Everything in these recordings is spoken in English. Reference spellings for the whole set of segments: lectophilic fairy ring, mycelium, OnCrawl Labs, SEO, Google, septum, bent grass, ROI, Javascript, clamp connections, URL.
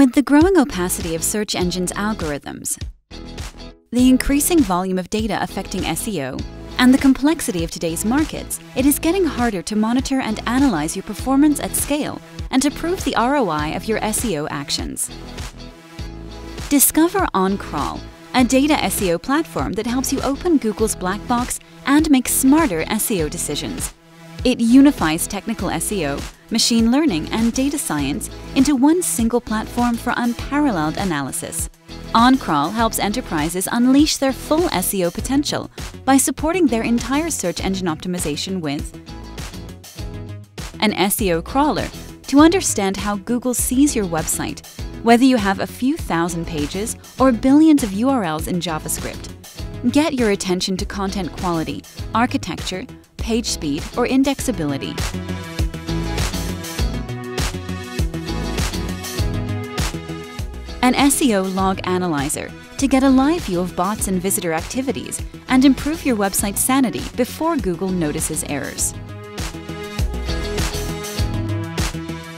With the growing opacity of search engines' algorithms, the increasing volume of data affecting SEO, and the complexity of today's markets, it is getting harder to monitor and analyze your performance at scale and to prove the ROI of your SEO actions. Discover OnCrawl, a data SEO platform that helps you open Google's black box and make smarter SEO decisions. It unifies technical SEO, machine learning, and data science into one single platform for unparalleled analysis. OnCrawl helps enterprises unleash their full SEO potential by supporting their entire search engine optimization with an SEO crawler to understand how Google sees your website, whether you have a few thousand pages or billions of URLs in JavaScript. Get your attention to content quality, architecture, page speed, or indexability. An SEO log analyzer to get a live view of bots and visitor activities and improve your website's sanity before Google notices errors.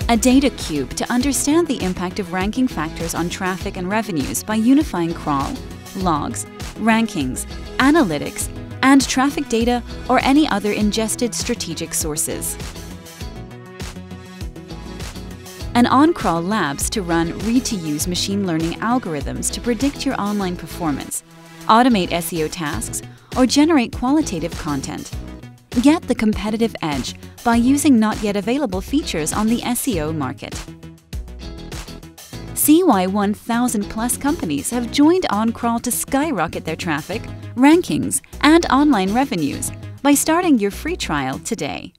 A data cube to understand the impact of ranking factors on traffic and revenues by unifying crawl, logs, rankings, analytics, and traffic data or any other ingested strategic sources. And OnCrawl Labs to run ready-to-use machine learning algorithms to predict your online performance, automate SEO tasks, or generate qualitative content. Get the competitive edge by using not yet available features on the SEO market. See why 1,000+ companies have joined OnCrawl to skyrocket their traffic, rankings, and online revenues by starting your free trial today.